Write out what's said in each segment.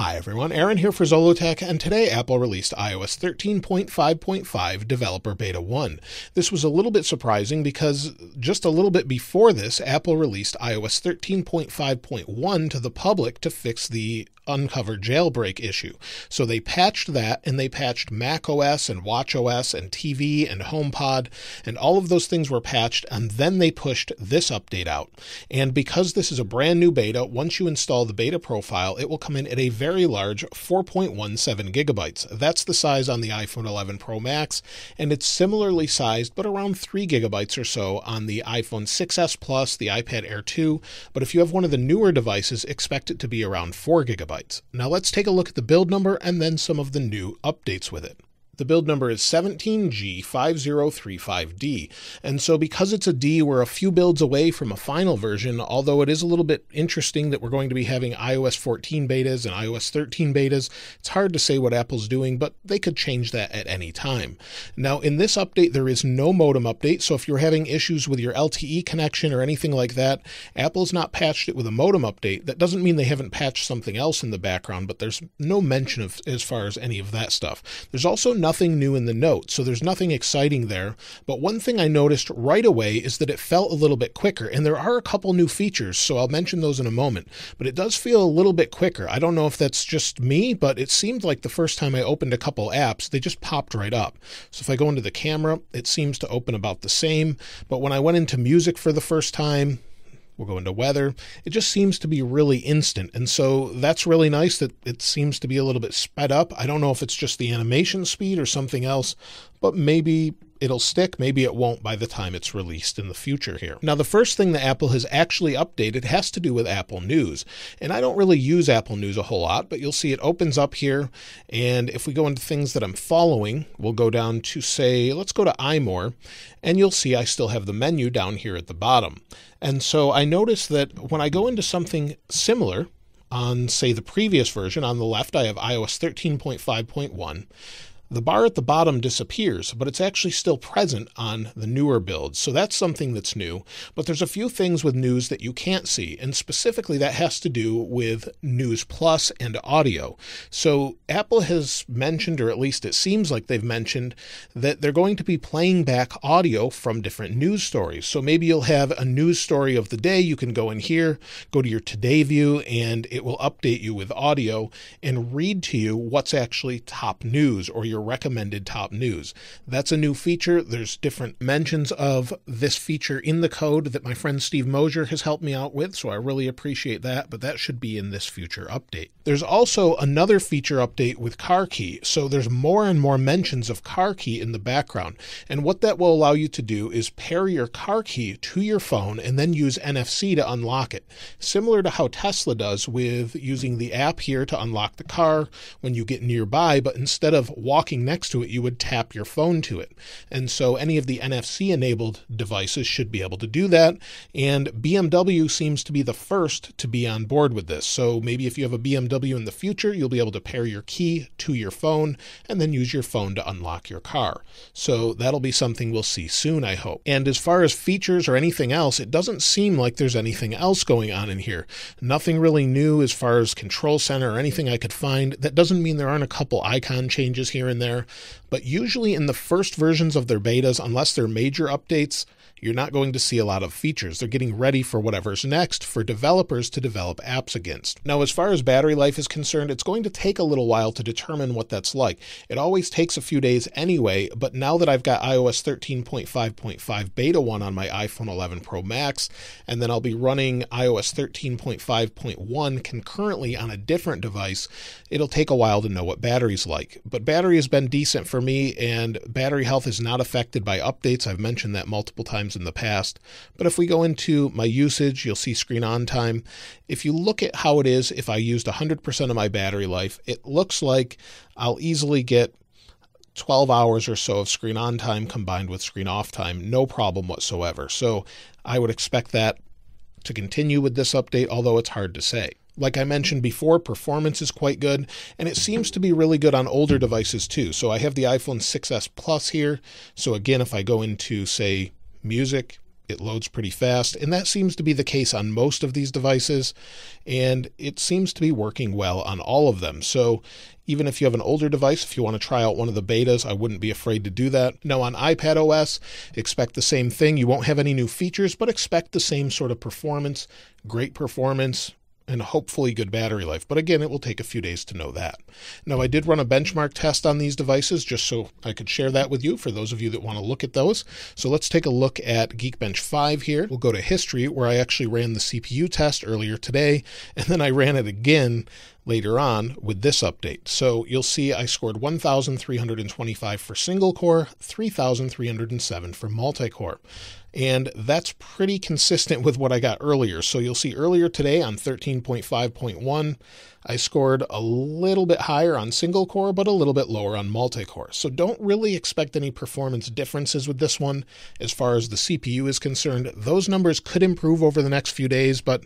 Hi everyone, Aaron here for Zollotech, and today Apple released iOS 13.5.5 Developer Beta 1. This was a little bit surprising because just a little bit before this, Apple released iOS 13.5.1 to the public to fix the uncovered jailbreak issue. So they patched that, and they patched macOS and watchOS and TV and HomePod, and all of those things were patched, and then they pushed this update out. And because this is a brand new beta, once you install the beta profile, it will come in at a very large 4.17 gigabytes. That's the size on the iPhone 11 Pro Max, and it's similarly sized, but around 3 gigabytes or so on the iPhone 6s Plus, the iPad Air 2, but if you have one of the newer devices, expect it to be around 4 gigabytes. Now let's take a look at the build number and then some of the new updates with it. The build number is 17G5035D. And so because it's a D, we're a few builds away from a final version, although it is a little bit interesting that we're going to be having iOS 14 betas and iOS 13 betas. It's hard to say what Apple's doing, but they could change that at any time. Now in this update, there is no modem update. So if you're having issues with your LTE connection or anything like that, Apple's not patched it with a modem update. That doesn't mean they haven't patched something else in the background, but there's no mention of as far as any of that stuff. There's also nothing new in the note, so there's nothing exciting there. But one thing I noticed right away is that it felt a little bit quicker, and there are a couple new features, so I'll mention those in a moment, but it does feel a little bit quicker. I don't know if that's just me, but it seemed like the first time I opened a couple apps, they just popped right up. So if I go into the camera, it seems to open about the same, but when I went into music for the first time, we'll go into weather, it just seems to be really instant. And so that's really nice that it seems to be a little bit sped up. I don't know if it's just the animation speed or something else, but maybe it'll stick. Maybe it won't by the time it's released in the future here. Now, the first thing that Apple has actually updated has to do with Apple News. And I don't really use Apple News a whole lot, but you'll see it opens up here. And if we go into things that I'm following, we'll go down to, say, let's go to iMore. And you'll see I still have the menu down here at the bottom. And so I notice that when I go into something similar on, say, the previous version, on the left, I have iOS 13.5.1. The bar at the bottom disappears, but it's actually still present on the newer builds. So that's something that's new, but there's a few things with News that you can't see. And specifically that has to do with News Plus and audio. So Apple has mentioned, or at least it seems like they've mentioned, that they're going to be playing back audio from different news stories. So maybe you'll have a news story of the day. You can go in here, go to your Today view, and it will update you with audio and read to you what's actually top news or your recommended top news. That's a new feature. There's different mentions of this feature in the code that my friend Steve Mosier has helped me out with, so I really appreciate that, but that should be in this future update. There's also another feature update with CarKey, so there's more and more mentions of CarKey in the background, and what that will allow you to do is pair your CarKey to your phone and then use NFC to unlock it, similar to how Tesla does with using the app here to unlock the car when you get nearby, but instead of walking next to it, you would tap your phone to it. And so any of the NFC enabled devices should be able to do that. And BMW seems to be the first to be on board with this. So maybe if you have a BMW in the future, you'll be able to pair your key to your phone and then use your phone to unlock your car. So that'll be something we'll see soon, I hope. And as far as features or anything else, it doesn't seem like there's anything else going on in here. Nothing really new as far as Control Center or anything I could find. That doesn't mean there aren't a couple icon changes here and there, but usually in the first versions of their betas, unless they're major updates, you're not going to see a lot of features. They're getting ready for whatever's next for developers to develop apps against. Now, as far as battery life is concerned, it's going to take a little while to determine what that's like. It always takes a few days anyway, but now that I've got iOS 13.5.5 beta 1 on my iPhone 11 Pro Max, and then I'll be running iOS 13.5.1 concurrently on a different device, it'll take a while to know what battery's like. But battery has been decent for me, and battery health is not affected by updates. I've mentioned that multiple times in the past, but if we go into my usage, you'll see screen on time. If you look at how it is, if I used 100% of my battery life, it looks like I'll easily get 12 hours or so of screen on time combined with screen off time, no problem whatsoever. So I would expect that to continue with this update, although it's hard to say. Like I mentioned before, performance is quite good, and it seems to be really good on older devices too. So I have the iPhone 6s Plus here. So again, if I go into, say, music, It loads pretty fast, and that seems to be the case on most of these devices, and it seems to be working well on all of them. So even if you have an older device, if you want to try out one of the betas, I wouldn't be afraid to do that. Now on iPadOS, expect the same thing. You won't have any new features, but expect the same sort of performance, great performance, and hopefully good battery life. But again, it will take a few days to know that. Now, I did run a benchmark test on these devices just so I could share that with you for those of you that want to look at those. So let's take a look at Geekbench 5 here. We'll go to history, where I actually ran the CPU test earlier today, and then I ran it again later on with this update. So you'll see I scored 1,325 for single core, 3,307 for multi-core. And that's pretty consistent with what I got earlier. So you'll see earlier today on 13.5.1, I scored a little bit higher on single core, but a little bit lower on multi-core. So don't really expect any performance differences with this one. As far as the CPU is concerned, those numbers could improve over the next few days, but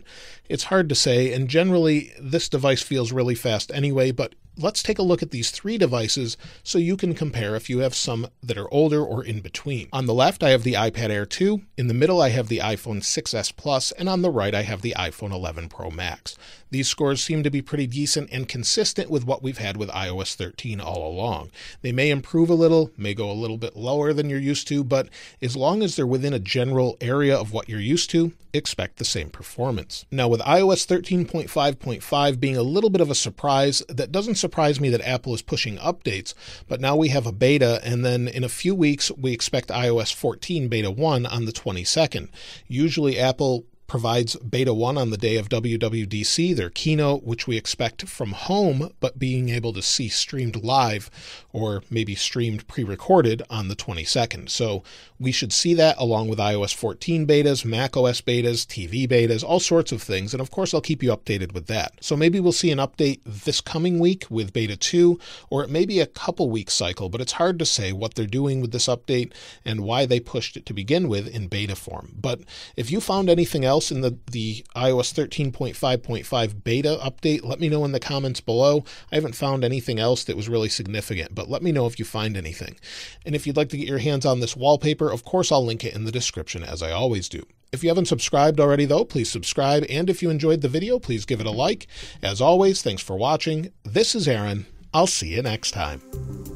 it's hard to say. And generally this device feels really fast anyway, but let's take a look at these three devices so you can compare if you have some that are older or in between. On the left, I have the iPad Air 2. In the middle, I have the iPhone 6s Plus. And on the right, I have the iPhone 11 Pro Max. These scores seem to be pretty decent and consistent with what we've had with iOS 13 all along. They may improve a little, may go a little bit lower than you're used to, but as long as they're within a general area of what you're used to, expect the same performance. Now with iOS 13.5.5 being a little bit of a surprise, that doesn't surprise me that Apple is pushing updates, but now we have a beta, and then in a few weeks, we expect iOS 14 beta 1 on the 22nd. Usually Apple provides beta 1 on the day of WWDC, their keynote, which we expect from home, but being able to see streamed live or maybe streamed pre-recorded on the 22nd. So we should see that along with iOS 14 betas, macOS betas, TV betas, all sorts of things. And of course, I'll keep you updated with that. So maybe we'll see an update this coming week with beta 2, or it may be a couple week cycle, but it's hard to say what they're doing with this update and why they pushed it to begin with in beta form. But if you found anything else in the iOS 13.5.5 beta update, let me know in the comments below. I haven't found anything else that was really significant, but let me know if you find anything. And if you'd like to get your hands on this wallpaper, of course, I'll link it in the description as I always do. If you haven't subscribed already though, please subscribe. And if you enjoyed the video, please give it a like. As always, thanks for watching. This is Aaron. I'll see you next time.